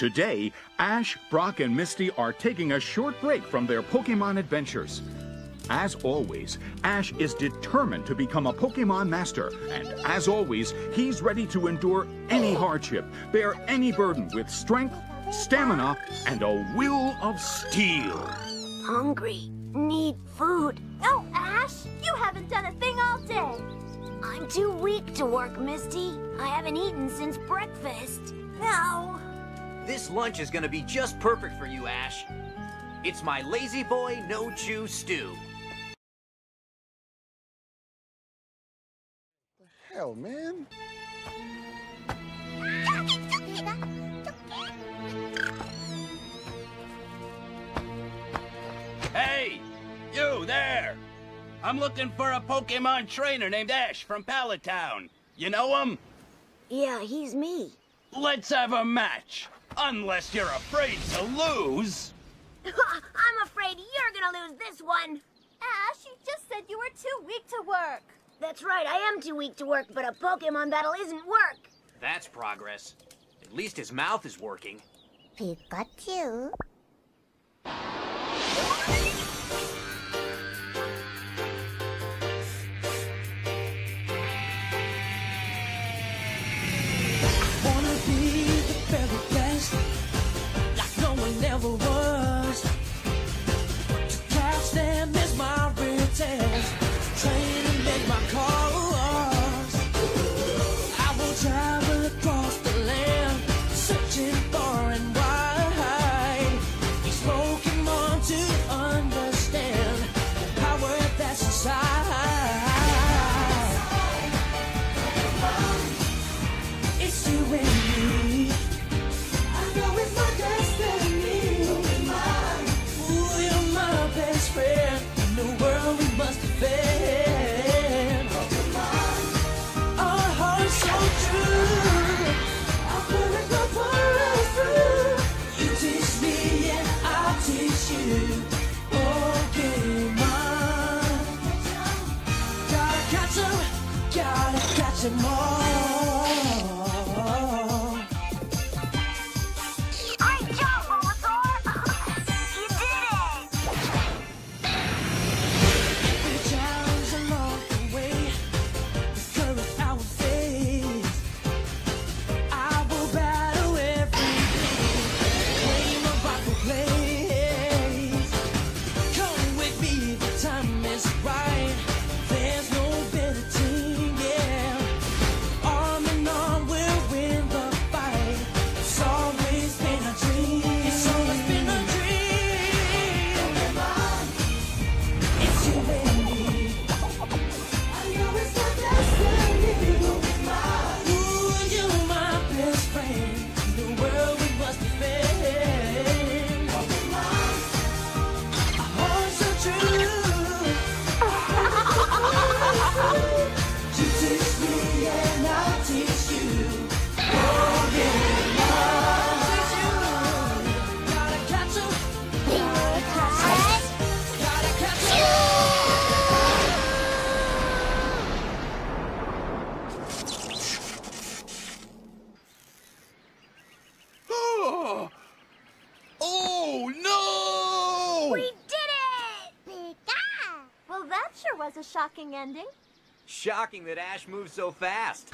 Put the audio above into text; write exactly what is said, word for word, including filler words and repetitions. Today, Ash, Brock, and Misty are taking a short break from their Pokémon adventures. As always, Ash is determined to become a Pokémon master, and as always, he's ready to endure any hardship, bear any burden with strength, stamina, and a will of steel. Hungry, need food. No, Ash, you haven't done a thing all day. I'm too weak to work, Misty. I haven't eaten since breakfast. No. This lunch is gonna be just perfect for you, Ash. It's my Lazy Boy No Chew stew. Hell, man. Hey, you there! I'm looking for a Pokemon trainer named Ash from Pallet Town. You know him? Yeah, he's me. Let's have a match. Unless you're afraid to lose. I'm afraid you're gonna lose this one. Ash, you just said you were too weak to work. That's right, I am too weak to work, but a Pokemon battle isn't work. That's progress. At least his mouth is working. Pikachu. Shocking ending. Shocking that Ash moves so fast.